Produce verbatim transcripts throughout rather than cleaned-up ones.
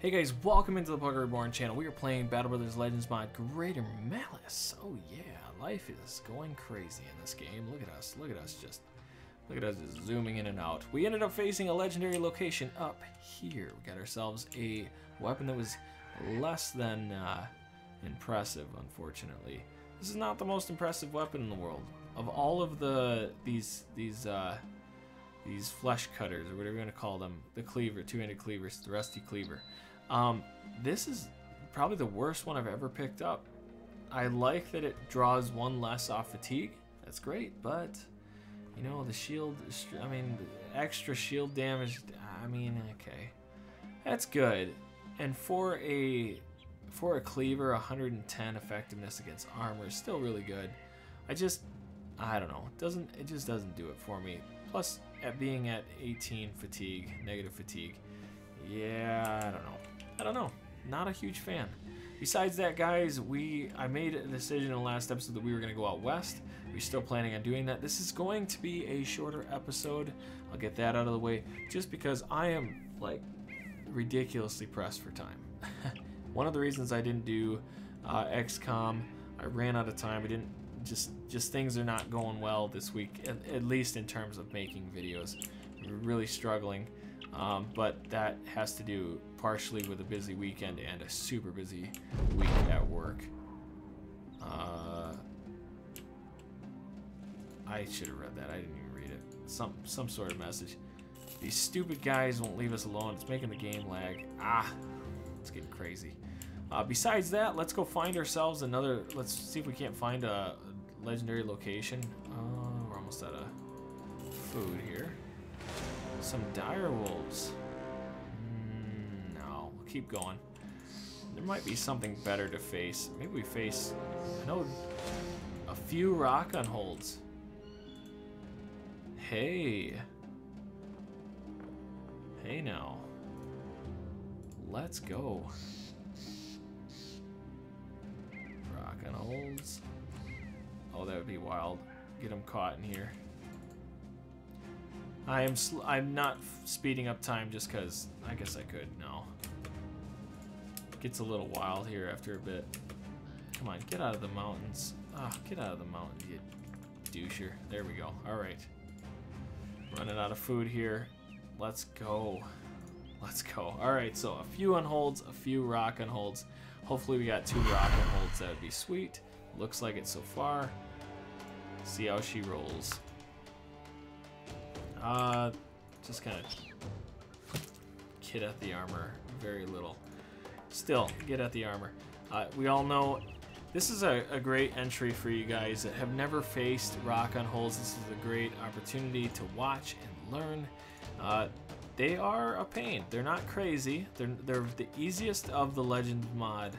Hey guys, welcome into the PuggoReborn channel. We are playing Battle Brothers Legends Mod Greater Malice. Oh yeah, life is going crazy in this game. Look at us, look at us just, look at us just zooming in and out. We ended up facing a legendary location up here. We got ourselves a weapon that was less than uh, impressive, unfortunately. This is not the most impressive weapon in the world. Of all of the, these, these, uh, these flesh cutters, or whatever you're gonna call them, the cleaver, two-handed cleaver, the rusty cleaver. Um, this is probably the worst one I've ever picked up. I like that it draws one less off fatigue. That's great, but you know, the shield, I mean, the extra shield damage, I mean, okay. That's good. And for a, for a cleaver, one hundred ten effectiveness against armor is still really good. I just, I don't know, it doesn't, it just doesn't do it for me. Plus, at being at eighteen fatigue, negative fatigue, yeah, I don't know. I don't know. Not a huge fan. Besides that, guys, we I made a decision in the last episode that we were going to go out west. We're still planning on doing that. This is going to be a shorter episode. I'll get that out of the way, just because I am, like, ridiculously pressed for time. One of the reasons I didn't do uh, X COM, I ran out of time. I didn't. Just, just things are not going well this week, at, at least in terms of making videos. We're really struggling, um, but that has to do partially with a busy weekend and a super busy week at work. Uh, I should have read that. I didn't even read it. Some, some sort of message. These stupid guys won't leave us alone. It's making the game lag. Ah, it's getting crazy. Uh, besides that, let's go find ourselves another. Let's see if we can't find a legendary location. Uh, we're almost out of food here. Some dire wolves. Mm, no, we'll keep going. There might be something better to face. Maybe we face. I know a few rock on holds. Hey. Hey now. Let's go. And holds. Oh, that would be wild. Get them caught in here. I am sl I'm not speeding up time just because I guess I could. No. It gets a little wild here after a bit. Come on, get out of the mountains. Ah, oh, get out of the mountain, you doucher. There we go. All right. Running out of food here. Let's go. Let's go. Alright, so a few unholds, a few rock unholds. Hopefully we got two rock unholds. That would be sweet. Looks like it so far. See how she rolls. Uh, just kind of kid at the armor. Very little. Still, get at the armor. Uh, we all know this is a, a great entry for you guys that have never faced rock unholds. This is a great opportunity to watch and learn. Uh... They are a pain. They're not crazy. They're, they're the easiest of the Legends Mod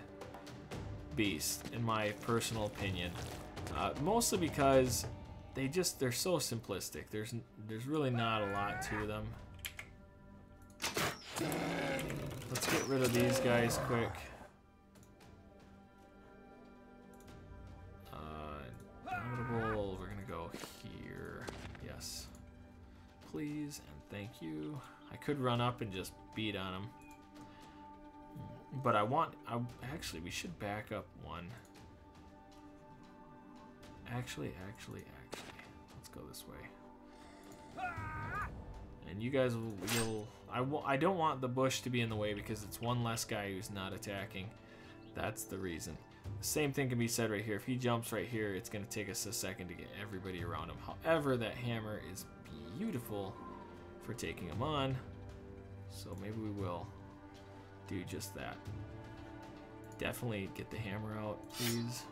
beast, in my personal opinion. Uh, mostly because they just, they're so simplistic. There's, there's really not a lot to them. Let's get rid of these guys quick. Uh, notable, we're gonna go here. Yes. Please and thank you. I could run up and just beat on him, but I want, I, actually we should back up one. Actually, actually, actually, let's go this way. And you guys will, will I, will, I don't want the bush to be in the way because it's one less guy who's not attacking. That's the reason. The same thing can be said right here. If he jumps right here, it's gonna take us a second to get everybody around him. However, that hammer is beautiful for taking him on, so maybe we will do just that. Definitely get the hammer out, please,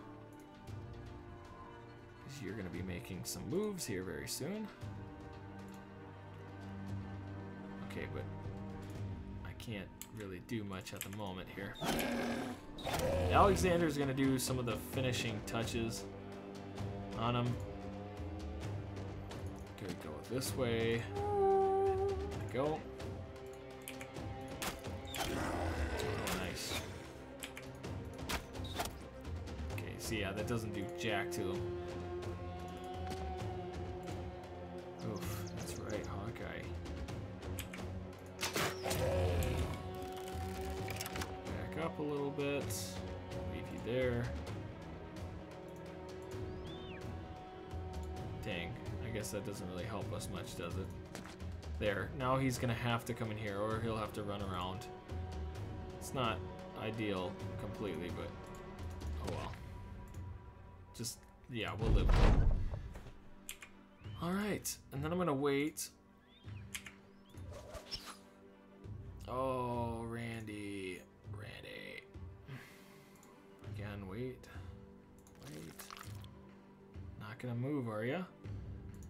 because you're going to be making some moves here very soon. Okay, but I can't really do much at the moment here. Alexander's going to do some of the finishing touches on him. Gonna go this way. There we go. Oh, nice. Okay, so yeah, that doesn't do jack to him. Oof, that's right, Hawkeye. up a little bit. Leave you there. Dang, I guess that doesn't really help us much, does it? There, now he's gonna have to come in here, or he'll have to run around. It's not ideal completely, but oh well. Just, yeah, we'll live with it. Alright, and then I'm gonna wait. Oh, Randy. Randy. Again, wait. Wait. Not gonna move, are ya?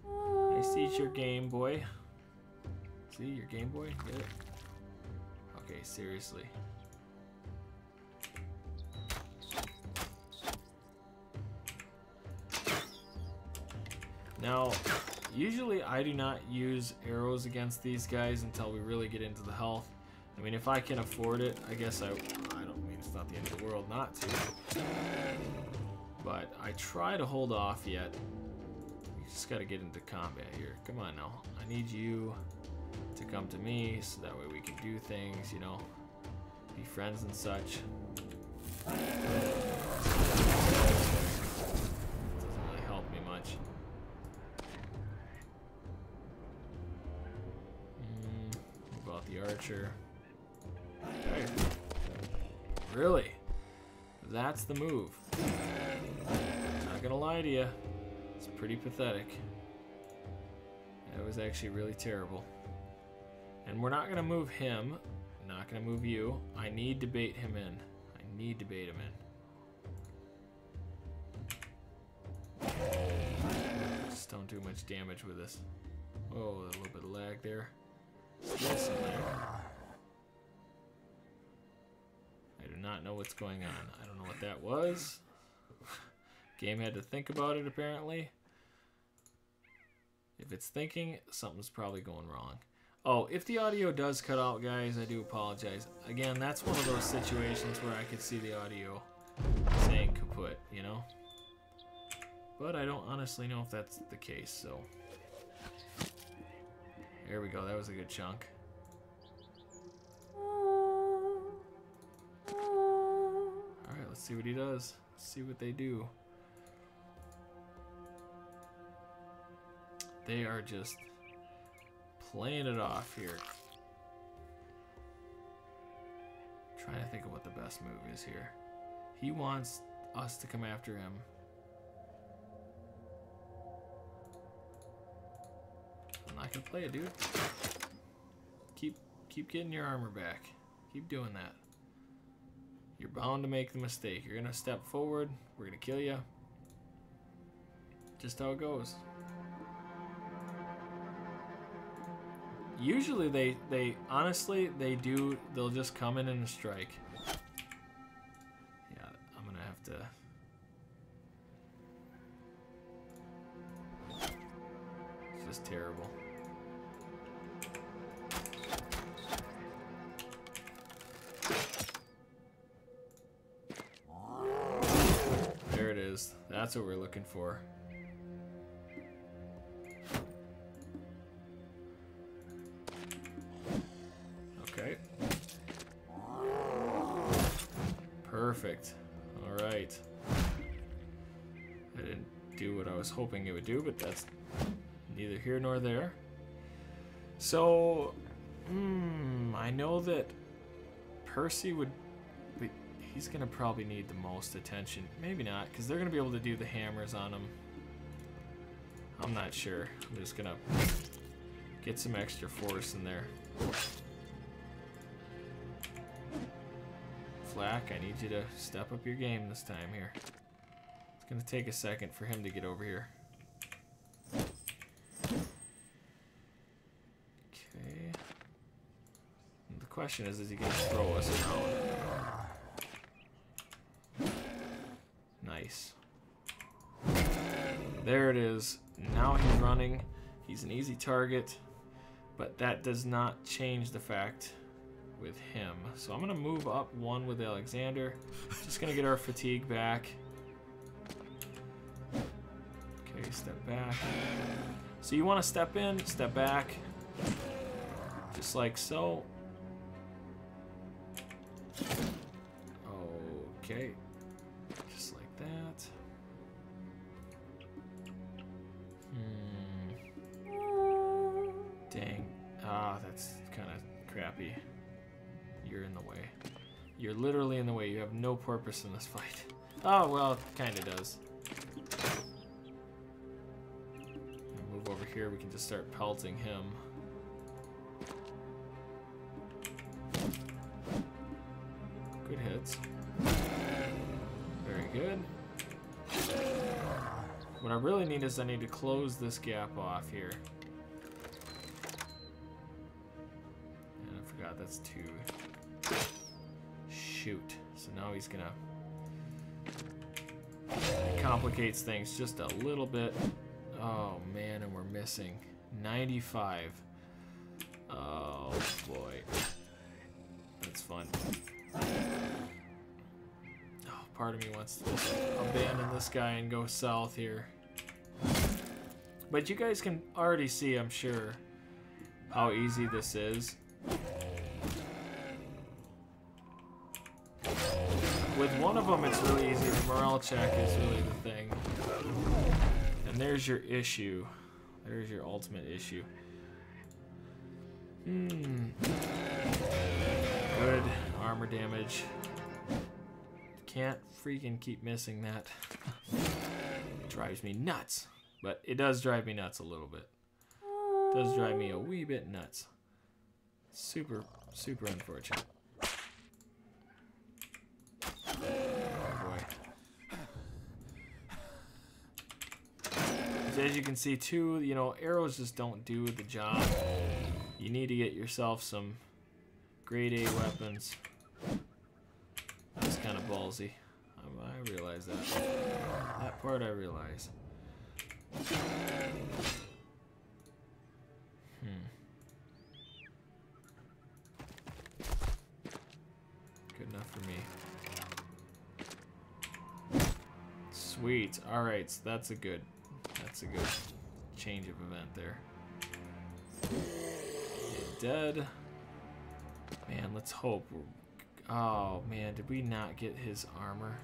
I seize your Game Boy. See, your Game Boy? Get it? Okay, seriously. Now, usually I do not use arrows against these guys until we really get into the health. I mean, if I can afford it, I guess I... I don't mean it's not the end of the world not to. But I try to hold off yet. We just gotta get into combat here. Come on now. I need you to come to me so that way we can do things, you know, be friends and such. Doesn't really help me much. About the archer. Okay. Really? That's the move. Not gonna lie to you. It's pretty pathetic. That was actually really terrible. And we're not gonna move him. Not gonna move you. I need to bait him in. I need to bait him in. Just don't do much damage with this. Oh, a little bit of lag there. Yes, I do not know what's going on. I don't know what that was. Game had to think about it, apparently. If it's thinking, something's probably going wrong. Oh, if the audio does cut out, guys, I do apologize. Again, that's one of those situations where I could see the audio saying kaput, you know? But I don't honestly know if that's the case, so... There we go, that was a good chunk. Alright, let's see what he does. Let's see what they do. They are just playing it off here. I'm trying to think of what the best move is here. He wants us to come after him. I'm not gonna play it, dude. Keep keep getting your armor back. Keep doing that. You're bound to make the mistake. You're gonna step forward. We're gonna kill you. Just how it goes. Usually they they honestly they do they'll just come in and strike. Yeah, I'm gonna have to. Just terrible. There it is. That's what we're looking for. Okay. Perfect. All right. I didn't do what I was hoping it would do, but that's neither here nor there. So, mm, I know that Percy would be, he's gonna probably need the most attention. Maybe not, because they're gonna be able to do the hammers on him. I'm not sure. I'm just gonna get some extra force in there. Flack, I need you to step up your game this time here. It's gonna take a second for him to get over here. The question is, is he going to throw us around? Nice. There it is. Now he's running. He's an easy target. But that does not change the fact with him. So I'm going to move up one with Alexander. Just going to get our fatigue back. Okay, step back. So you want to step in, step back. Just like so. Okay. Just like that. Hmm. Dang. Ah, that's kind of crappy. You're in the way. You're literally in the way. You have no purpose in this fight. Oh, well, it kind of does. Move over here. We can just start pelting him. Good hits. Very good. What I really need is I need to close this gap off here. And I forgot that's two. Shoot. So now he's gonna... It complicates things just a little bit. Oh man, and we're missing. ninety-five. Oh boy. That's fun. Oh, part of me wants to abandon this guy and go south here. But you guys can already see, I'm sure, how easy this is. With one of them, it's really easy. The morale check is really the thing. And there's your issue. There's your ultimate issue. Hmm. Good. Armor damage. Can't freaking keep missing that. It drives me nuts. But it does drive me nuts a little bit. It does drive me a wee bit nuts. Super, super unfortunate. Oh boy. So as you can see too, you know, arrows just don't do the job. You need to get yourself some grade A weapons. That's kind of ballsy. Um, I realize that. That part I realize. Hmm. Good enough for me. Sweet. Alright, so that's a good, that's a good change of event there. You're dead. Man, let's hope we're... Oh, man, did we not get his armor?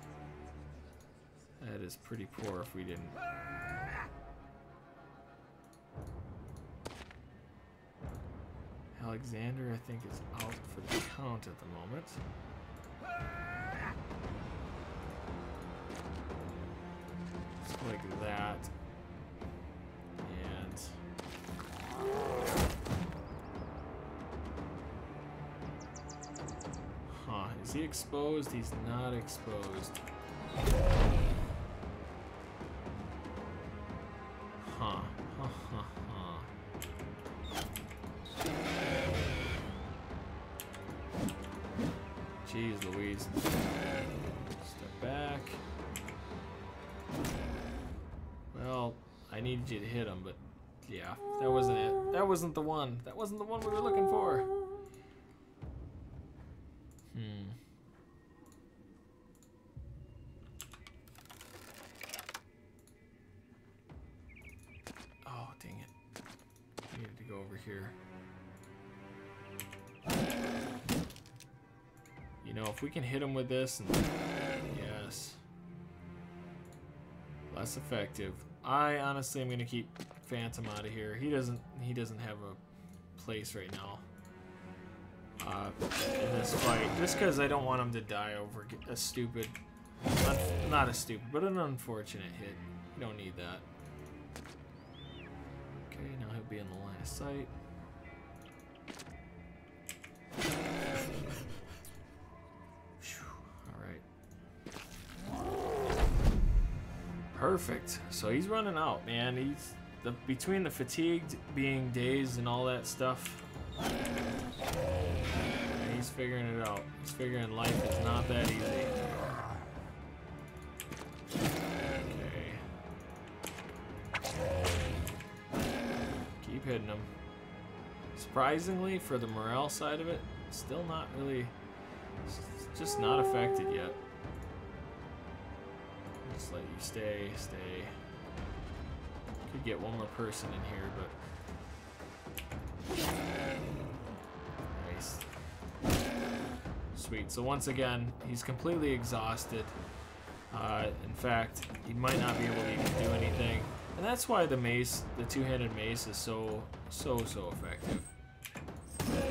That is pretty poor if we didn't. Alexander, I think, is out for the count at the moment. Just like that. And... Huh, is he exposed? He's not exposed. Huh, huh, huh, huh. Jeez Louise. Step back. Well, I needed you to hit him, but yeah, that wasn't it. That wasn't the one. That wasn't the one we were looking for. Here. You know, if we can hit him with this, and yes, less effective. I honestly am gonna keep Phantom out of here. He doesn't. He doesn't have a place right now uh, in this fight, just because I don't want him to die over a stupid, not, not a stupid, but an unfortunate hit. You don't need that. Okay, now he'll be in the line of sight. Alright. Perfect. So he's running out, man. He's the, between the fatigued, being dazed, and all that stuff, he's figuring it out. He's figuring life is not that easy. Hitting him. Surprisingly, for the morale side of it, still not really, just not affected yet. Just let you stay, stay. Could get one more person in here, but nice. Sweet. So once again, he's completely exhausted. Uh, in fact, he might not be able to even do anything. And that's why the mace, the two-handed mace, is so, so, so effective.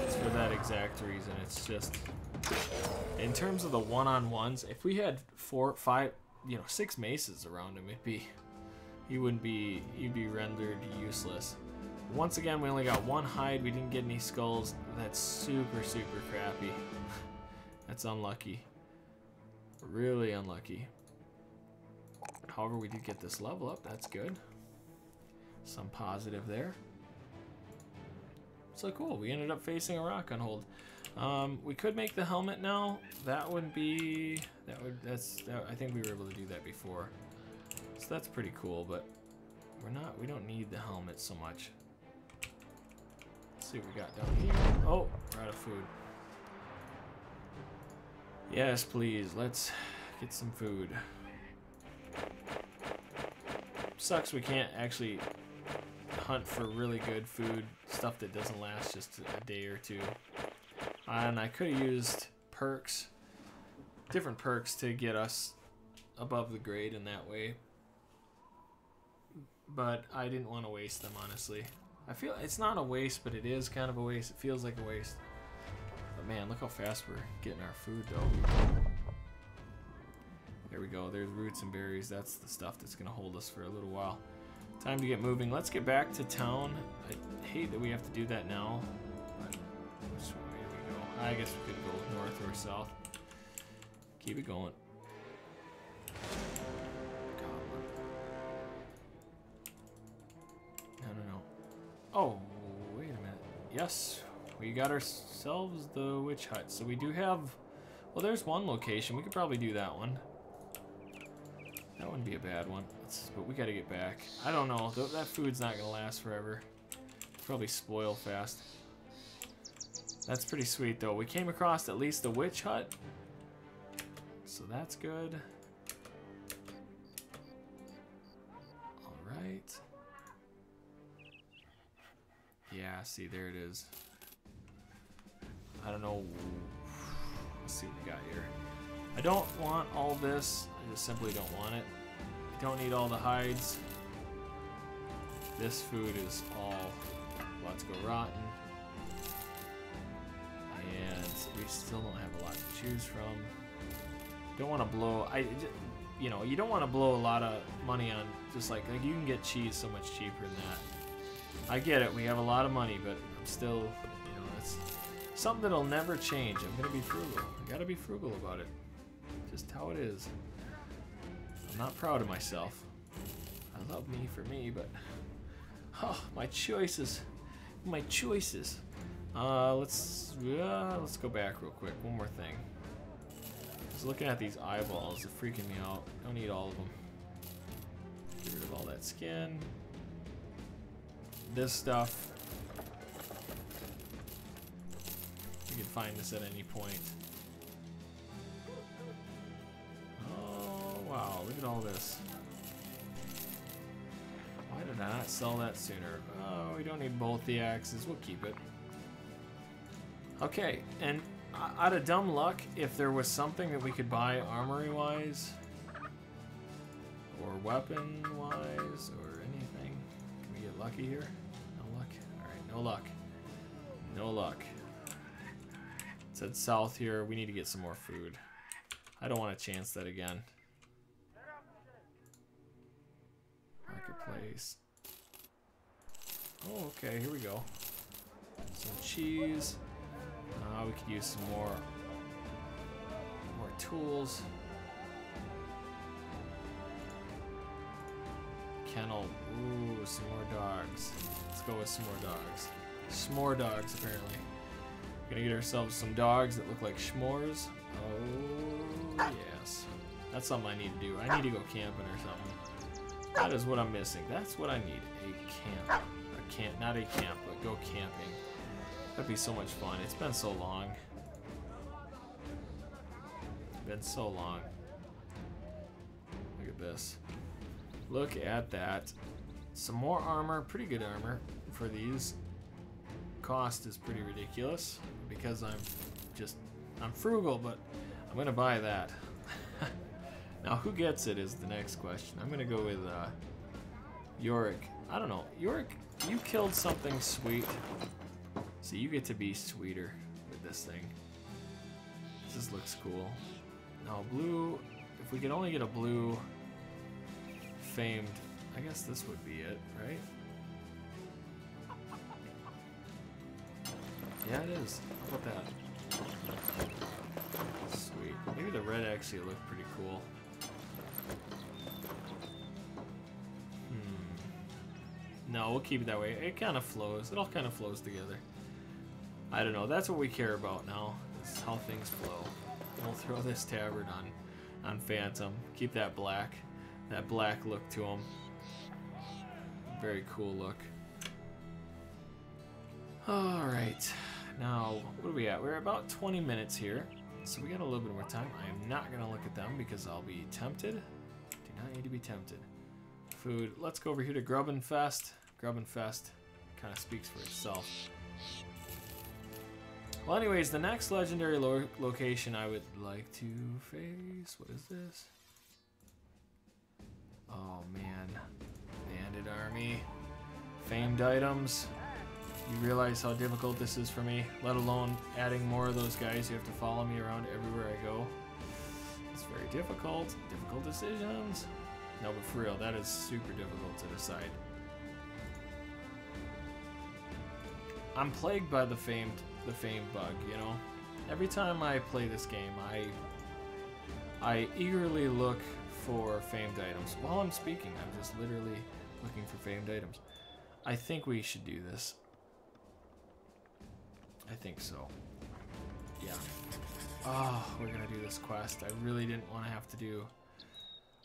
It's for that exact reason. It's just, in terms of the one-on-ones, if we had four, five, you know, six maces around him, it'd be, he wouldn't be, he'd be rendered useless. Once again, we only got one hide. We didn't get any skulls. That's super, super crappy. That's unlucky. Really unlucky. However, we did get this level up. That's good. Some positive there. So cool. We ended up facing a rock on hold. Um, we could make the helmet now. That would be. That would. That's. That, I think we were able to do that before. So that's pretty cool. But we're not. We don't need the helmet so much. Let's see what we got down here. Oh, we're out of food. Yes, please. Let's get some food. Sucks we can't actually hunt for really good food, stuff that doesn't last just a day or two. And I could have used perks, different perks to get us above the grade in that way. But I didn't want to waste them, honestly. I feel it's not a waste, but it is kind of a waste. It feels like a waste. But man, look how fast we're getting our food though. There we go, there's roots and berries. That's the stuff that's gonna hold us for a little while. Time to get moving. Let's get back to town. I hate that we have to do that now, but which way do we go? I guess we could go north or south. Keep it going. I don't know. Oh, wait a minute. Yes, we got ourselves the witch hut. So we do have, well, there's one location. We could probably do that one. That wouldn't be a bad one, Let's, but we gotta get back. I don't know, th that food's not gonna last forever. Probably spoil fast. That's pretty sweet though. We came across at least the witch hut, so that's good. All right. Yeah, see, there it is. I don't know. Let's see what we got here. I don't want all this. I just simply don't want it. I don't need all the hides. This food is all lots go rotten. And we still don't have a lot to choose from. Don't want to blow, I, you know, you don't want to blow a lot of money on just like, like you can get cheese so much cheaper than that. I get it, we have a lot of money, but I'm still, you know, that's something that'll never change. I'm gonna be frugal. I gotta be frugal about it. Just how it is. I'm not proud of myself. I love me for me, but oh, my choices, my choices. Uh, let's uh, let's go back real quick. One more thing. Just looking at these eyeballs, they're freaking me out. I don't need all of them. Get rid of all that skin. This stuff. You can find this at any point. Wow, look at all this. Why did I not sell that sooner? Oh, we don't need both the axes. We'll keep it. Okay, and out of dumb luck, if there was something that we could buy armory-wise, or weapon-wise, or anything. Can we get lucky here? No luck. Alright, no luck. No luck. It said south here. We need to get some more food. I don't want to chance that again. Place. Oh, okay, here we go. Some cheese. Uh, we could use some more, more tools. Kennel. Ooh, some more dogs. Let's go with some more dogs. S'more dogs, apparently. We're gonna get ourselves some dogs that look like s'mores. Oh, yes. That's something I need to do. I need to go camping or something. That is what I'm missing. That's what I need. A camp. A camp. Not a camp, but go camping. That'd be so much fun. It's been so long. It's been so long. Look at this. Look at that. Some more armor. Pretty good armor for these. Cost is pretty ridiculous because I'm just I'm frugal, but I'm gonna buy that. Now, who gets it is the next question. I'm gonna go with uh, Yorick. I don't know, Yorick, you killed something sweet, so you get to be sweeter with this thing. This just looks cool. Now, blue. If we could only get a blue famed, I guess this would be it, right? Yeah, it is. How about that? Sweet. Maybe the red actually looked pretty cool. Hmm. No, we'll keep it that way. It kind of flows. It all kind of flows together. I don't know. That's what we care about now. This is how things flow. We'll throw this tabard on, on Phantom. Keep that black. That black look to him. Very cool look. Alright. Now, what are we at? We're about twenty minutes here, so we got a little bit more time. I am not going to look at them because I'll be tempted. Do not need to be tempted. Food. Let's go over here to Grubbin Fest. Grubbin Fest kind of speaks for itself. Well, anyways, the next legendary lo location I would like to face. What is this? Oh, man. Bandit Army. Famed items. You realize how difficult this is for me, let alone adding more of those guys who have to follow me around everywhere I go. It's very difficult. Difficult decisions. No, but for real, that is super difficult to decide. I'm plagued by the famed, the famed bug, you know? Every time I play this game, I, I eagerly look for famed items. While I'm speaking, I'm just literally looking for famed items. I think we should do this. I think so. Yeah. Oh, we're gonna do this quest. I really didn't want to have to do...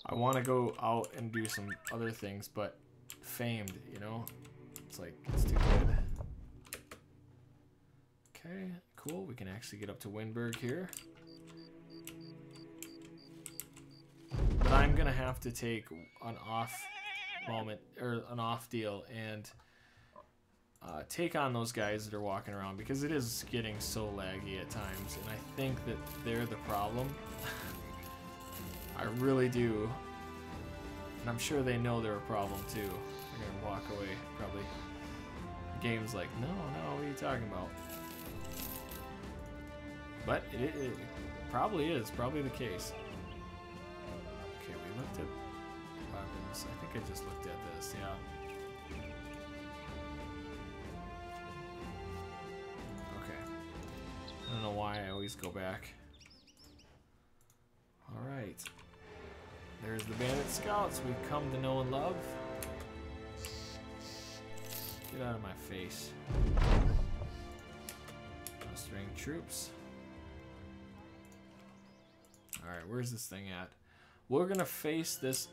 I want to go out and do some other things, but famed, you know? It's like, it's too good. Okay, cool. We can actually get up to Windberg here. But I'm gonna have to take an off moment, or an off deal, and... Uh, take on those guys that are walking around, because it is getting so laggy at times, and I think that they're the problem. I really do, and I'm sure they know they're a problem too. They're gonna walk away probably. The game's like, no, no, what are you talking about? But it, it, it probably is, probably the case. Okay, we looked at weapons. I think I just looked at this. Yeah. I don't know why I always go back. Alright. There's the Bandit Scouts we've come to know and love. Get out of my face. Mustering troops. Alright, where's this thing at? We're gonna face this...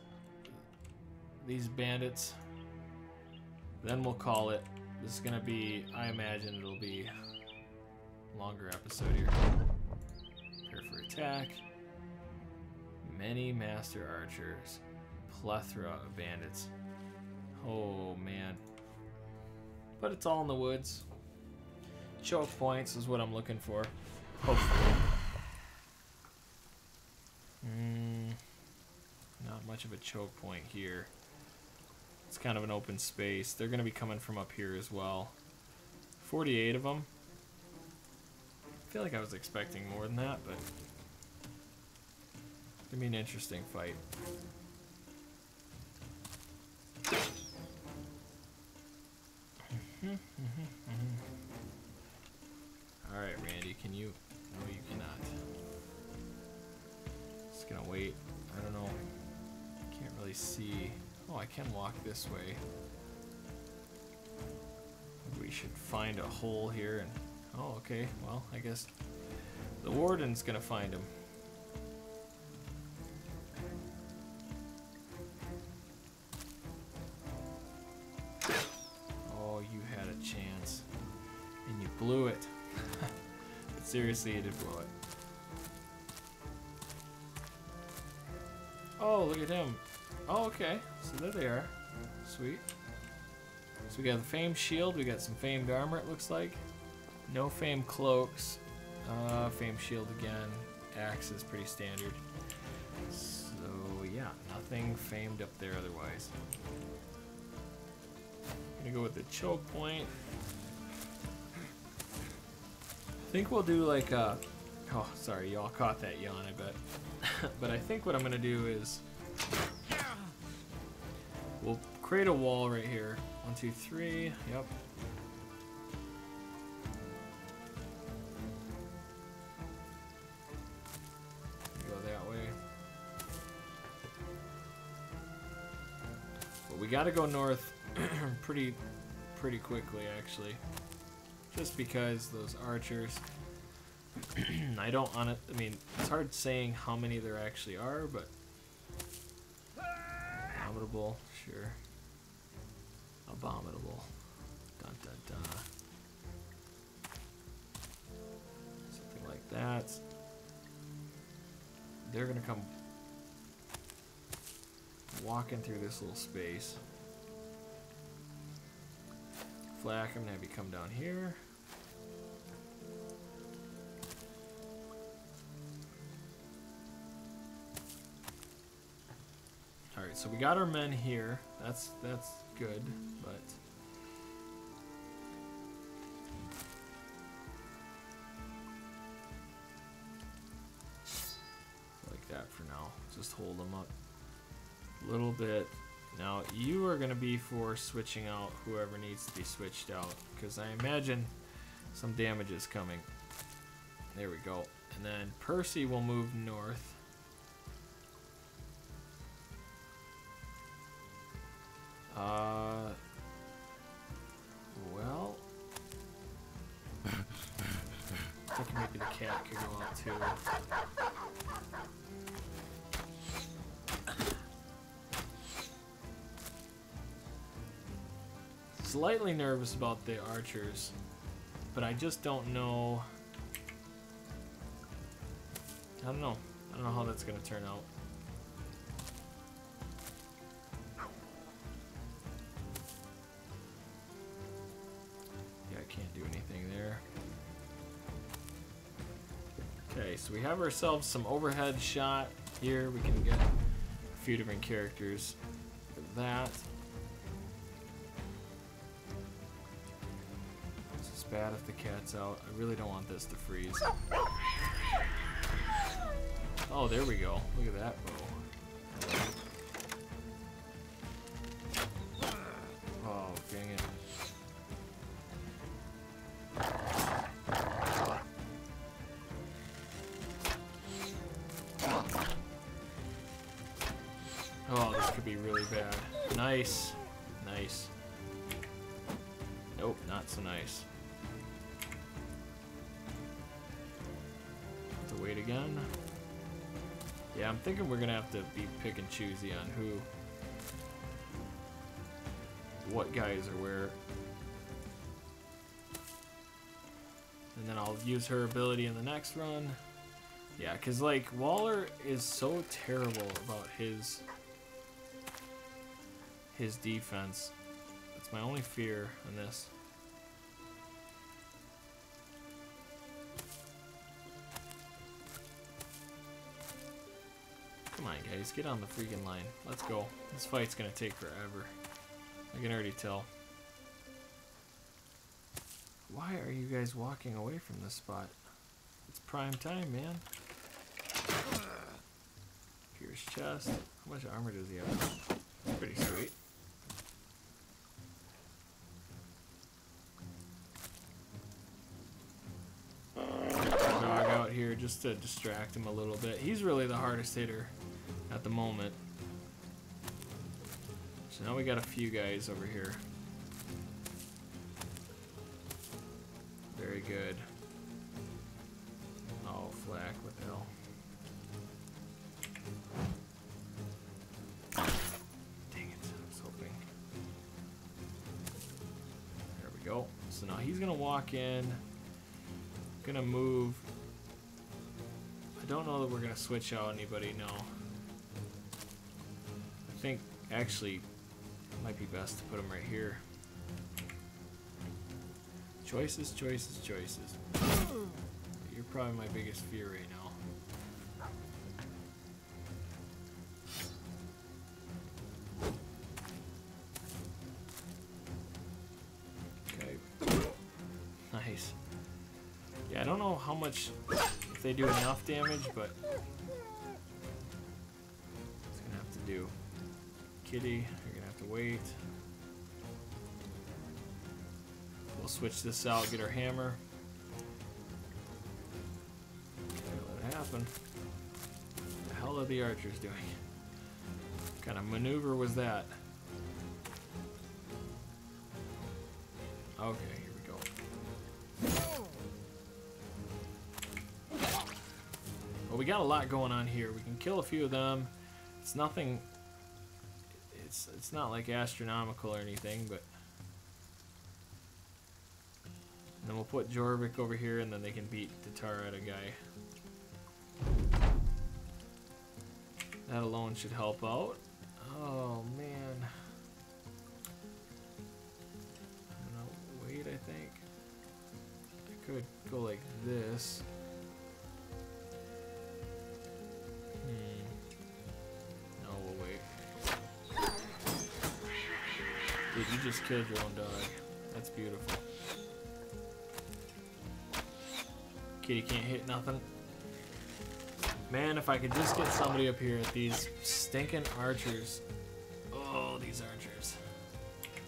these bandits. Then we'll call it. This is gonna be... I imagine it'll be... longer episode here. Prepare for attack. Many master archers. Plethora of bandits. Oh man. But it's all in the woods. Choke points is what I'm looking for. Hopefully. Mm, not much of a choke point here. It's kind of an open space. They're going to be coming from up here as well. forty-eight of them. I feel like I was expecting more than that, but it'd be an interesting fight. Alright, Randy, can you? No, you cannot. Just gonna wait. I don't know. I can't really see. Oh, I can walk this way. We should find a hole here and... Oh, okay. Well, I guess the warden's gonna find him. Oh, you had a chance. And you blew it. But seriously, you did blow it. Oh, look at him. Oh, okay. So there they are. Sweet. So we got the famed shield. We got some famed armor, it looks like. No famed cloaks. Uh, Fame Shield again. Axe is pretty standard. So yeah, nothing famed up there otherwise. I'm gonna go with the choke point. I think we'll do like a... Oh, sorry, y'all caught that yawn, I bet. But I think what I'm gonna do is... We'll create a wall right here. One, two, three, yep. We gotta go north pretty pretty quickly, actually, just because those archers, I don't on it, I mean, it's hard saying how many there actually are, but abominable, sure, abominable, dun dun dun, something like that. They're gonna come walking through this little space. Flak, I'm gonna have you come down here. All right, so we got our men here. That's that's good, but like that for now. Just hold them up. Little bit. Now you are going to be for switching out whoever needs to be switched out, because I imagine some damage is coming. There we go. And then Percy will move north. Uh, well, I think maybe the cat could go out too. Slightly nervous about the archers, but I just don't know. I don't know. I don't know how that's going to turn out. Yeah, I can't do anything there. Okay, so we have ourselves some overhead shot here. We can get a few different characters for that. Bad if the cat's out. I really don't want this to freeze. Oh, there we go. Look at that bow. Oh, dang it. Oh, this could be really bad. Nice. Nice. Nope, not so nice. Wait again. Yeah, I'm thinking we're gonna have to be pick and choosy on who, what guys are where. And then I'll use her ability in the next run. Yeah, cause like Waller is so terrible about his his defense. That's my only fear in this. Come on, guys, get on the freaking line. Let's go. This fight's gonna take forever. I can already tell. Why are you guys walking away from this spot? It's prime time, man. Pierce chest. How much armor does he have? Pretty sweet. Here just to distract him a little bit. He's really the hardest hitter at the moment. So now we got a few guys over here. Very good. Oh, Flak with L. Dang it, I was hoping. There we go. So now he's gonna walk in, gonna move. I don't know that we're gonna switch out anybody, no. I think actually it might be best to put them right here. Choices, choices, choices. You're probably my biggest fear right now. Okay. Nice. Yeah, I don't know how much, if they do enough damage, but it's gonna have to do. Kitty, you're gonna have to wait. We'll switch this out, get our hammer. Let it happen. What the hell are the archers doing? What kind of maneuver was that? Okay, here we go. Well, we got a lot going on here. We can kill a few of them. It's nothing, it's, it's not like astronomical or anything, but and then we'll put Jorvik over here, and then they can beat the tar out of a guy. That alone should help out. Oh, man. No, wait, I think. I could go like this. Hmm. No, we'll wait. Dude, you just killed your own dog. That's beautiful. Kitty can't hit nothing. Man, if I could just get somebody up here at these stinking archers. Oh, these archers.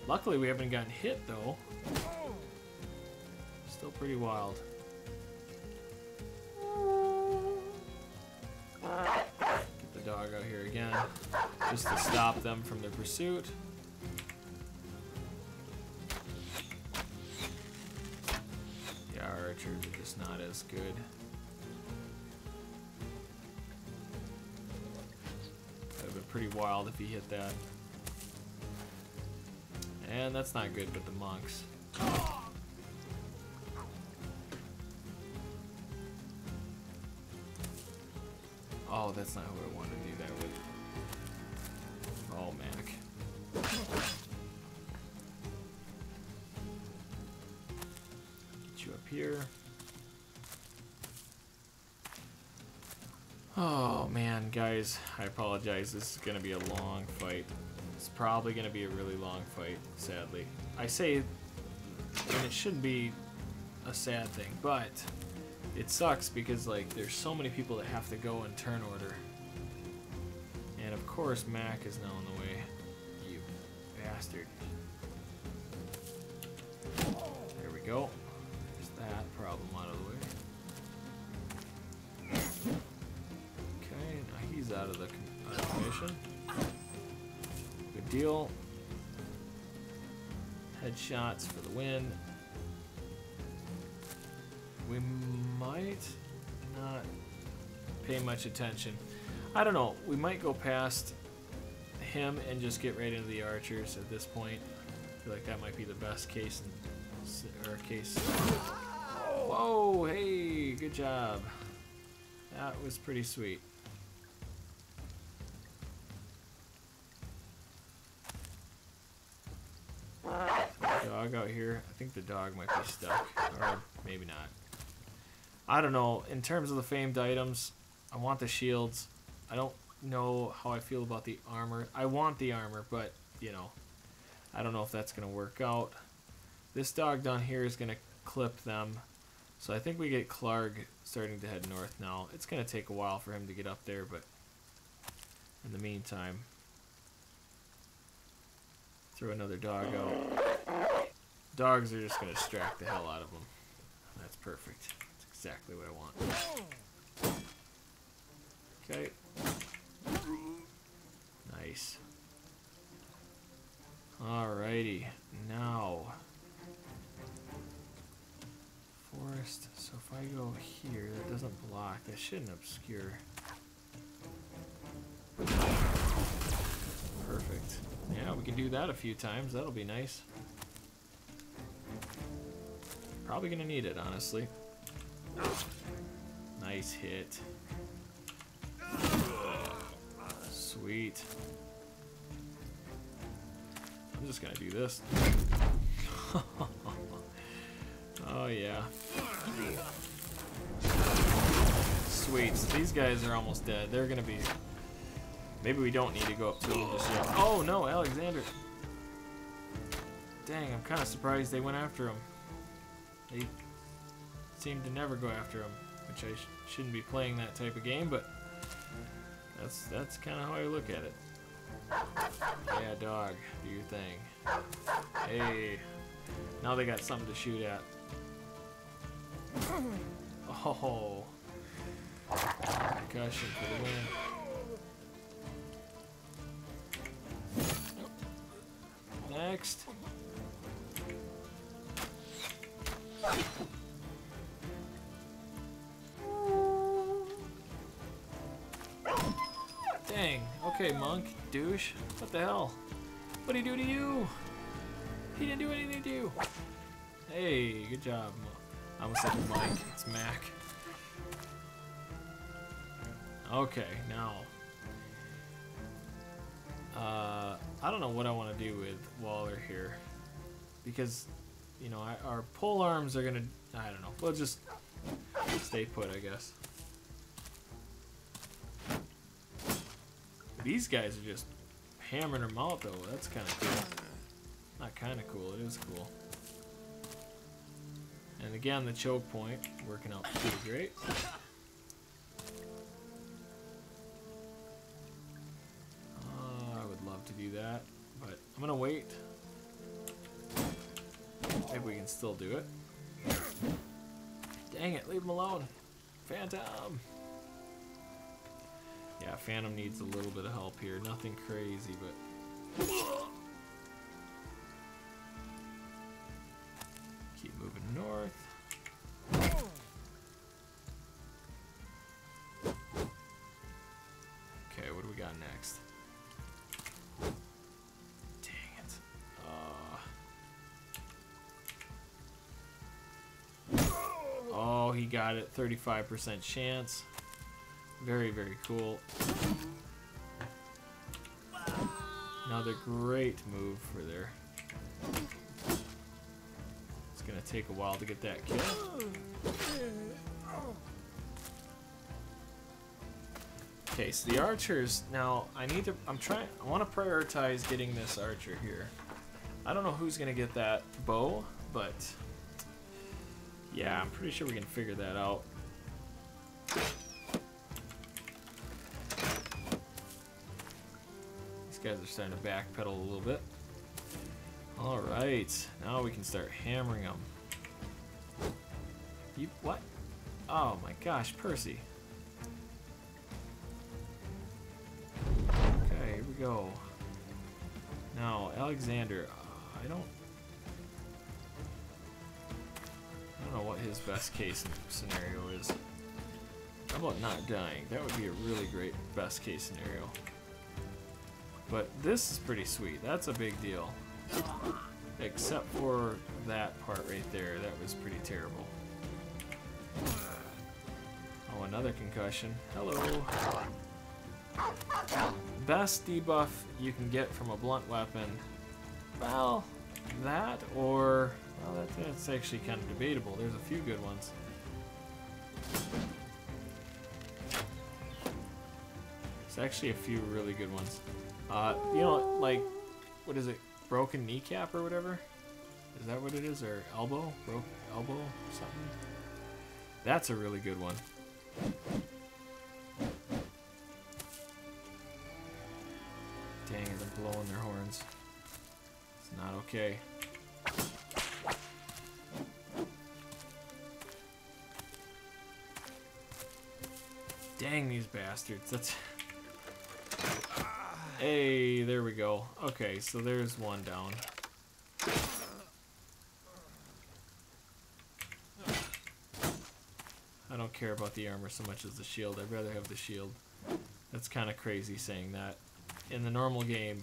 Luckily, we haven't gotten hit, though. Still pretty wild. Get the dog out here again, just to stop them from their pursuit. Are just not as good. That would have been pretty wild if he hit that. And that's not good, but the monks. Oh, that's not who I wanted to do that with. Oh, Mac. Here. Oh man, guys, I apologize. This is gonna be a long fight. It's probably gonna be a really long fight, sadly. I say, and it shouldn't be a sad thing, but it sucks because like there's so many people that have to go in turn order, and of course Mac is now in the way. You bastard. There we go. That problem out of the way. Okay, now he's out of the out of commission. Good deal. Headshots for the win. We might not pay much attention. I don't know. We might go past him and just get right into the archers at this point. I feel like that might be the best case in, or case. Whoa, hey, good job. That was pretty sweet. Dog out here. I think the dog might be stuck. Or maybe not. I don't know. In terms of the famed items, I want the shields. I don't know how I feel about the armor. I want the armor, but, you know, I don't know if that's going to work out. This dog down here is going to clip them. So I think we get Clarg starting to head north now. It's going to take a while for him to get up there, but in the meantime, throw another dog out. Dogs are just going to distract the hell out of them. That's perfect. That's exactly what I want. Okay. Nice. Alrighty. Now... forest, so if I go here, that doesn't block, that shouldn't obscure. Perfect. Yeah, we can do that a few times, that'll be nice. Probably gonna need it, honestly. Nice hit. Sweet. I'm just gonna do this. Oh yeah. Sweet, so these guys are almost dead. They're gonna be... Maybe we don't need to go up to them just yet. Oh no, Alexander! Dang, I'm kind of surprised they went after him. They seem to never go after him, which I sh shouldn't be playing that type of game, but that's that's kind of how I look at it. Yeah, dog, do your thing. Hey, now they got something to shoot at. Oh, concussion for the win. Next. Dang. Okay, monk, douche. What the hell? What'd he do to you? He didn't do anything to you. Hey, good job, monk. I almost said Mike. It's Mac. Okay, now. Uh, I don't know what I want to do with Waller here. Because, you know, I, our pole arms are going to... I don't know. We'll just stay put, I guess. These guys are just hammering them out, though. That's kind of cool. Not kind of cool. It is cool. And again, the choke point, working out pretty great. Uh, I would love to do that, but I'm going to wait. Maybe we can still do it. Dang it, leave him alone. Phantom! Yeah, Phantom needs a little bit of help here. Nothing crazy, but... Keep moving north. Okay, what do we got next? Dang it. Uh. Oh, he got it. thirty-five percent chance. Very, very cool. Another great move for there. Gonna take a while to get that kill. Okay, so the archers now. I need to. I'm trying. I want to prioritize getting this archer here. I don't know who's gonna get that bow, but yeah, I'm pretty sure we can figure that out. These guys are starting to backpedal a little bit. Alright, now we can start hammering them. You, what? Oh my gosh, Percy. Okay, here we go. Now, Alexander, uh, I don't... I don't know what his best case scenario is. How about not dying? That would be a really great best case scenario. But this is pretty sweet, that's a big deal. Except for that part right there, that was pretty terrible. Oh, another concussion. Hello. Best debuff you can get from a blunt weapon. Well, that or... Well, that, that's actually kind of debatable. There's a few good ones. There's actually a few really good ones. Uh, you know, like, what is it? Broken kneecap or whatever? Is that what it is? Or elbow? Broke elbow? Something? That's a really good one. Dang it, they're blowing their horns. It's not okay. Dang these bastards. That's... Hey, there we go. Okay, so there's one down. I don't care about the armor so much as the shield. I'd rather have the shield. That's kind of crazy saying that. In the normal game,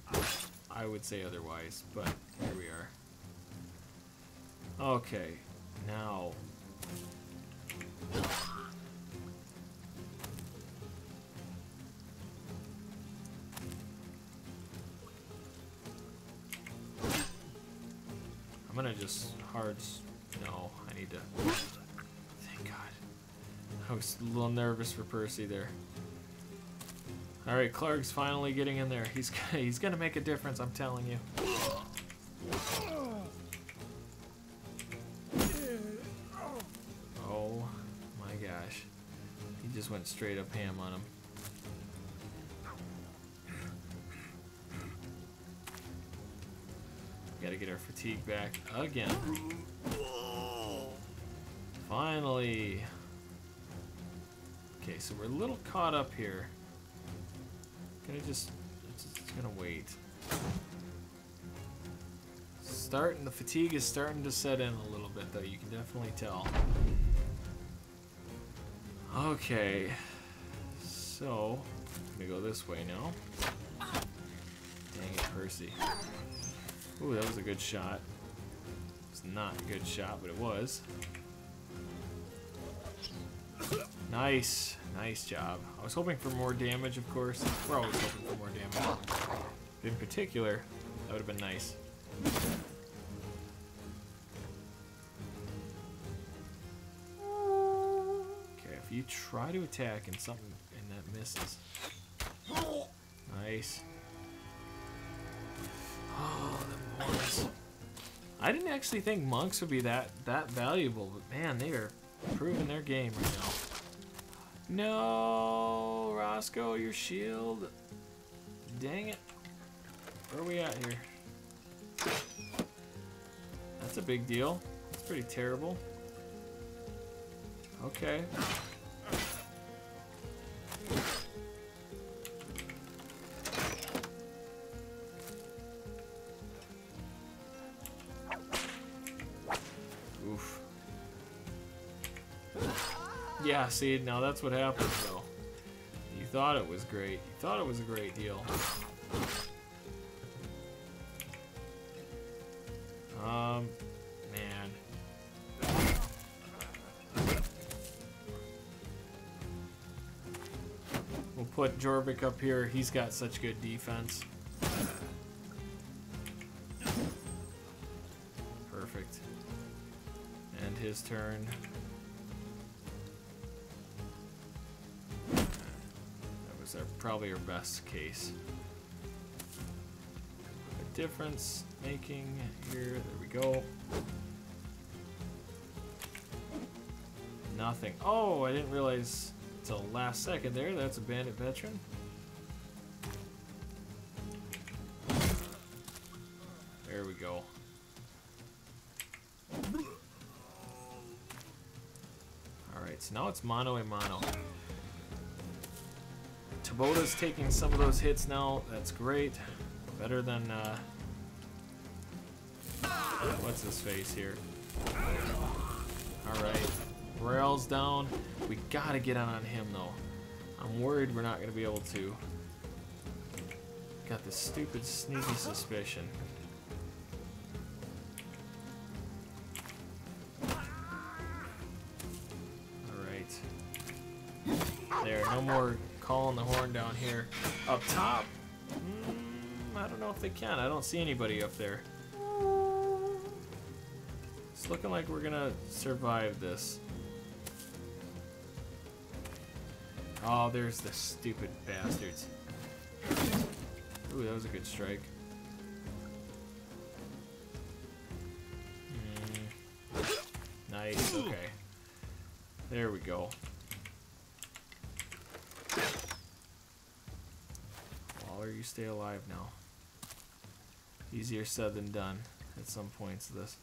I would say otherwise, but here we are. Okay, now... I'm gonna just hard. No, I need to. Thank God. I was a little nervous for Percy there. All right, Clark's finally getting in there. He's gonna, he's gonna make a difference, I'm telling you. Oh my gosh, he just went straight up ham on him. Gotta get our fatigue back again. Finally. Okay, so we're a little caught up here. Gonna just, it's, it's gonna wait. Starting, the fatigue is starting to set in a little bit though, you can definitely tell. Okay, so I'm gonna go this way now. Dang it, Percy. Ooh, that was a good shot. It's not a good shot, but it was. Nice. Nice job. I was hoping for more damage, of course. We're always hoping for more damage. But in particular, that would have been nice. Okay, if you try to attack and something and that misses. Nice. Oh, the monks. I didn't actually think monks would be that that valuable, but man, they are proving their game right now. No, Roscoe, your shield. Dang it. Where are we at here? That's a big deal. That's pretty terrible. Okay. Yeah, see, now that's what happens, though. You thought it was great. You thought it was a great deal. Um, man. We'll put Jorvik up here. He's got such good defense. Perfect. And his turn. Probably our best case. A difference making here. There we go. Nothing. Oh, I didn't realize until last second there. That's a bandit veteran. There we go. Alright, so now it's mano a mano. Boda's taking some of those hits now. That's great. Better than uh, what's his face here. All right, Rails down. We gotta get on on him though. I'm worried we're not gonna be able to. Got this stupid sneaky suspicion. All right. There. No more. Calling the horn down here. Up top? Mm, I don't know if they can. I don't see anybody up there. It's looking like we're gonna survive this. Oh, there's the stupid bastards. Ooh, that was a good strike. Mm, nice, okay. There we go. You stay alive now. Easier said than done at some points of this.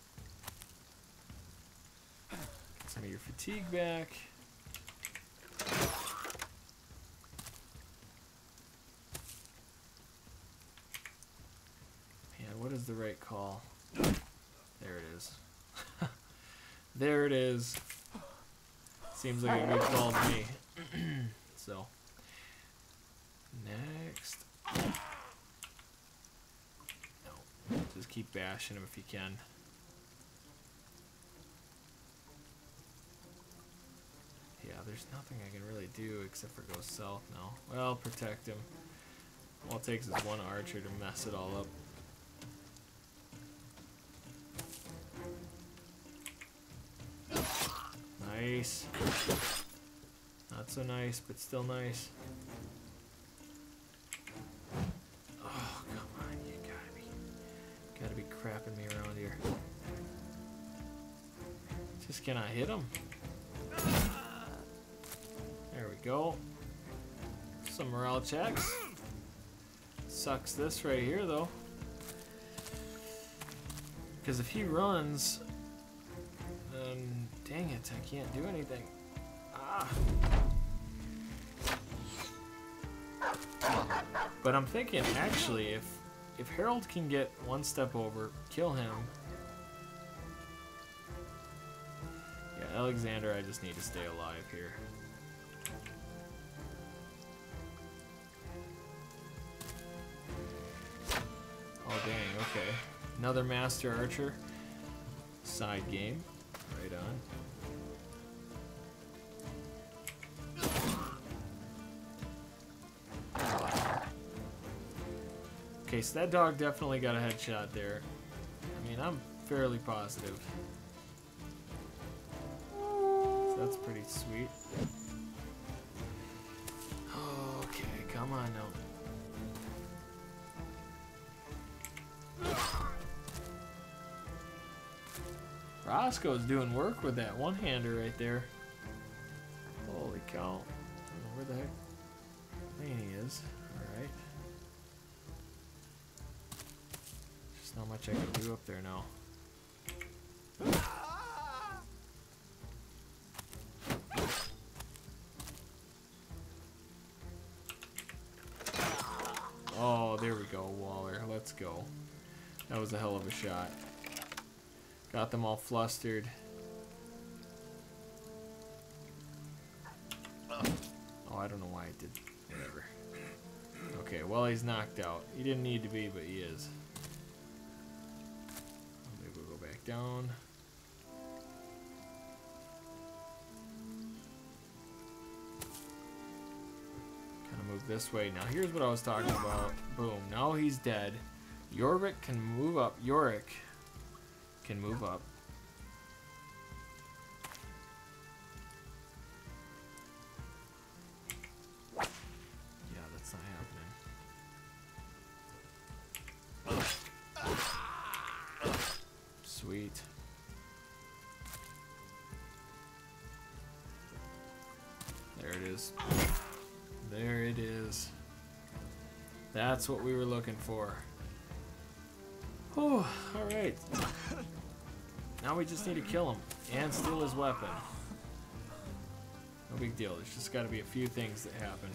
Get some of your fatigue back. Man, what is the right call? There it is. There it is. Seems like a good call to me. So, next. No, just keep bashing him if you can. Yeah, there's nothing I can really do except for go south now. Well, protect him. All it takes is one archer to mess it all up. Nice. Not so nice, but still nice. Oh, come on, you gotta be, gotta be crapping me around here. Just cannot hit him. There we go. Some morale checks. Sucks this right here, though. Because if he runs, then dang it, I can't do anything. Ah. But I'm thinking, actually, if if Harold can get one step over, kill him. Yeah, Alexander, I just need to stay alive here. Oh, dang, okay. Another Master Archer. Side game. Right on. Okay, so that dog definitely got a headshot there. I mean, I'm fairly positive. So that's pretty sweet. Okay, come on now. Roscoe's doing work with that one-hander right there. Holy cow. I don't know where the heck Laney is. Alright. Just not much I can do up there now. Oh, there we go, Waller. Let's go. That was a hell of a shot. Got them all flustered. Oh, I don't know why I did. Whatever. Okay, well, he's knocked out. He didn't need to be, but he is. Maybe we'll go back down. Kind of move this way. Now, here's what I was talking about. Boom. Now he's dead. Yorick can move up. Yorick. Can move up. Yeah, that's not happening. Sweet. There it is. There it is. That's what we were looking for. Oh, all right. Now we just need to kill him and steal his weapon. No big deal. There's just got to be a few things that happen.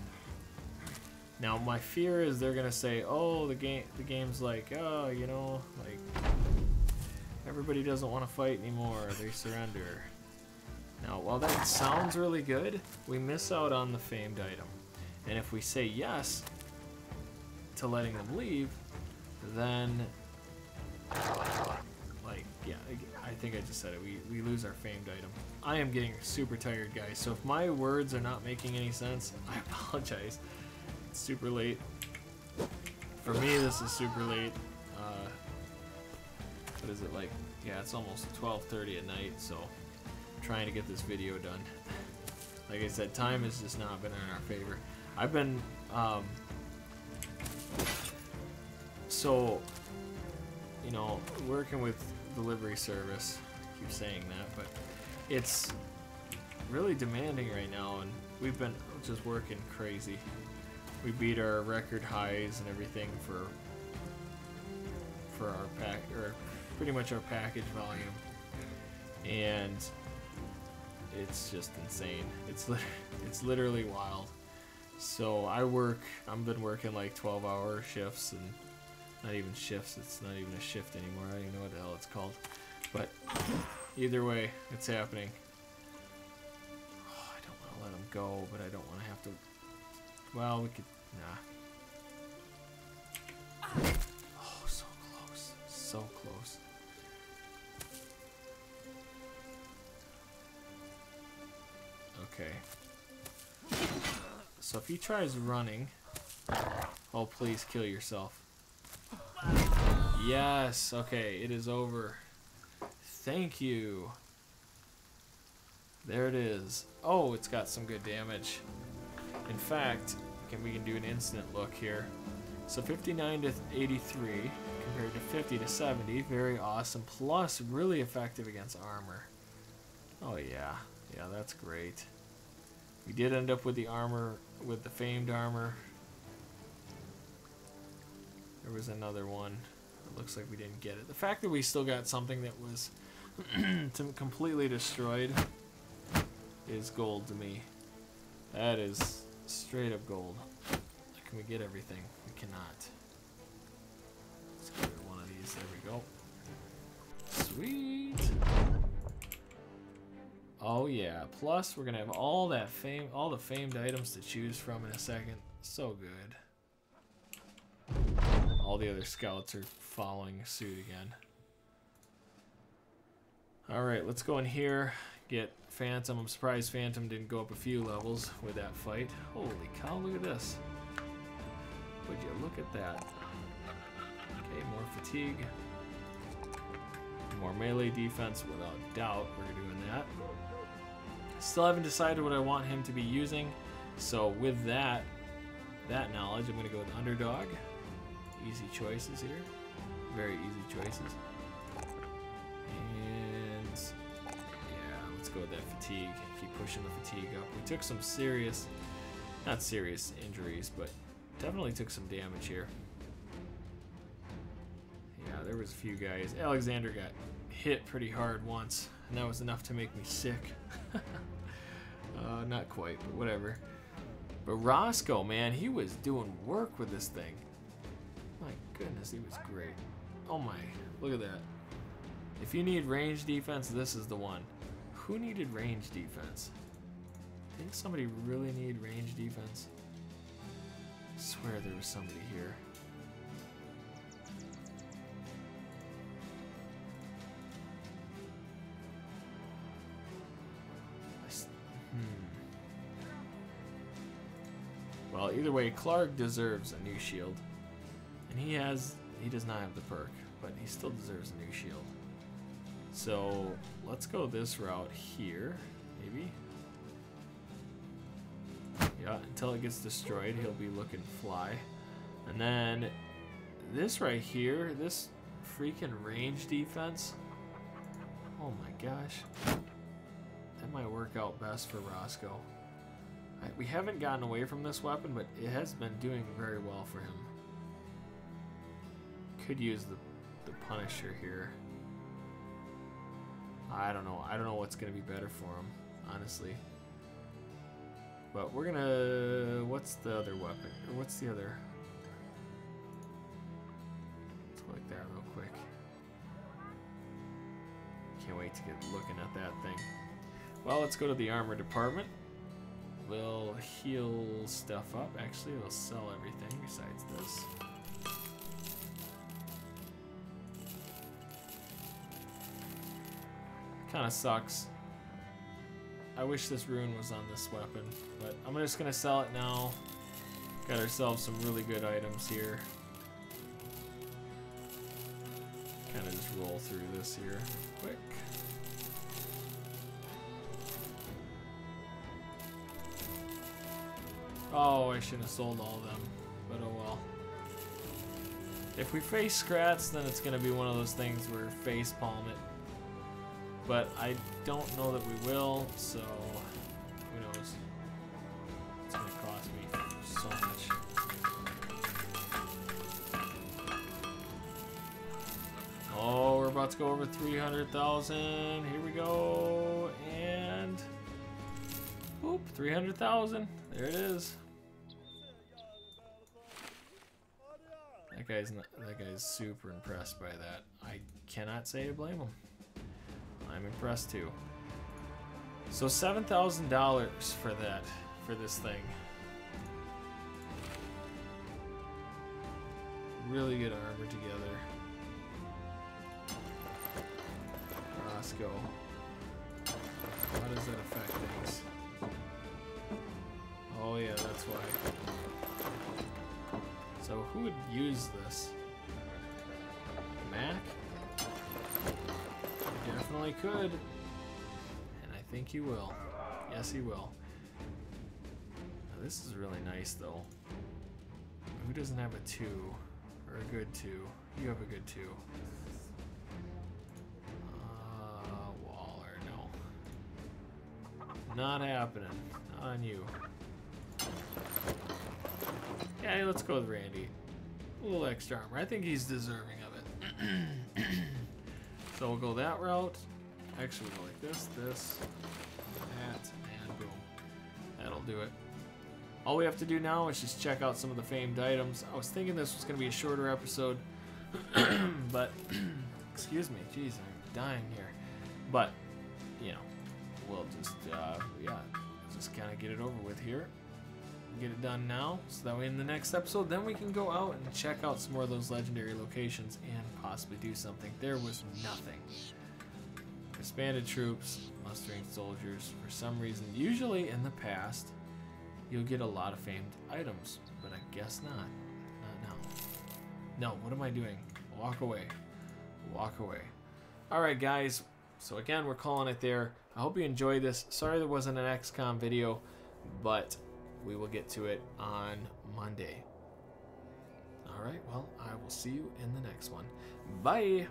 Now my fear is they're gonna say, "Oh, the game, the game's like, oh, you know, like everybody doesn't want to fight anymore. They surrender." Now, while that sounds really good, we miss out on the famed item. And if we say yes to letting them leave, then like, yeah, I think I just said it. We, we lose our famed item. I am getting super tired, guys, so if my words are not making any sense, I apologize. It's super late. For me, this is super late. Uh, what is it, like? Yeah, it's almost twelve thirty at night, so I'm trying to get this video done. Like I said, time has just not been in our favor. I've been, um... So... you know, working with delivery service, I keep saying that, but it's really demanding right now, and we've been just working crazy. We beat our record highs and everything for for our pack, or pretty much our package volume, and it's just insane. It's li it's literally wild. So I work. I've been working like twelve-hour shifts and. Not even shifts, it's not even a shift anymore. I don't even know what the hell it's called. But either way, it's happening. Oh, I don't want to let him go, but I don't want to have to. Well, we could. Nah. Oh, so close. So close. Okay. So if he tries running. Oh, please kill yourself. Yes, okay, it is over. Thank you. There it is. Oh, it's got some good damage. In fact, can, we can do an instant look here. So fifty-nine to eighty-three compared to fifty to seventy. Very awesome. Plus, really effective against armor. Oh, yeah. Yeah, that's great. We did end up with the armor, with the famed armor. There was another one. It looks like we didn't get it. The fact that we still got something that was completely destroyed is gold to me. That is straight up gold. Can we get everything? We cannot. Let's get rid of one of these. There we go. Sweet. Oh yeah. Plus, we're gonna have all that fame, all the famed items to choose from in a second. So good. All the other scouts are following suit again. Alright, let's go in here, get Phantom. I'm surprised Phantom didn't go up a few levels with that fight. Holy cow, look at this. Would you look at that. Okay, more fatigue. More melee defense, without doubt we're doing that. Still haven't decided what I want him to be using, so with that, that knowledge, I'm going to go with Underdog. Easy choices here. Very easy choices. And yeah, let's go with that fatigue. Keep pushing the fatigue up. We took some serious, not serious injuries, but definitely took some damage here. Yeah, there was a few guys. Alexander got hit pretty hard once, and that was enough to make me sick. uh, not quite, but whatever. But Roscoe, man, he was doing work with this thing. My goodness, he was great. Oh my, look at that. If you need range defense, this is the one. Who needed range defense? I think somebody really needed range defense. I swear there was somebody here. Hmm. Well, either way, Clark deserves a new shield. And he has, he does not have the perk, but he still deserves a new shield. So let's go this route here, maybe. Yeah, until it gets destroyed, he'll be looking fly. And then this right here, this freaking range defense. Oh my gosh. That might work out best for Roscoe. I, we haven't gotten away from this weapon, but it has been doing very well for him. Could use the, the Punisher here. I don't know. I don't know what's going to be better for him, honestly. But we're going to... What's the other weapon? Or what's the other... Let's go like that real quick. Can't wait to get looking at that thing. Well, let's go to the armor department. We'll heal stuff up. Actually, we'll sell everything besides this. Kind of sucks. I wish this rune was on this weapon, but I'm just gonna sell it now. Got ourselves some really good items here. Kind of just roll through this here quick. Oh, I shouldn't have sold all of them, but oh well. If we face Scrats, then it's gonna be one of those things where face palm it. But I don't know that we will, so who knows? It's gonna cost me so much. Oh, we're about to go over three hundred thousand. Here we go, and oop, three hundred thousand. There it is. That guy's not, that guy's super impressed by that. I cannot say I blame him. I'm impressed too. So seven thousand dollars for that, for this thing. Really good armor together. Roscoe. How does that affect things? Oh yeah, that's why. So who would use this? Mac? Definitely could, and I think he will. Yes, he will. Now, this is really nice, though. Who doesn't have a two? Or a good two? You have a good two. Uh, Waller, no. Not happening. Not on you. Yeah, let's go with Randy. A little extra armor. I think he's deserving of it. So we'll go that route. Actually, we'll go like this, this, that, and boom. That'll do it. All we have to do now is just check out some of the famed items. I was thinking this was going to be a shorter episode, but, excuse me, jeez, I'm dying here. But, you know, we'll just, uh, yeah, just kind of get it over with here. Get it done now, so that way in the next episode, then we can go out and check out some more of those legendary locations and possibly do something. There was nothing. Disbanded troops, mustering soldiers. For some reason, usually in the past, you'll get a lot of famed items, but I guess not. Not now. No, what am I doing? Walk away. Walk away. Alright, guys. So again, we're calling it there. I hope you enjoyed this. Sorry there wasn't an X COM video, but we will get to it on Monday. Alright, well, I will see you in the next one. Bye!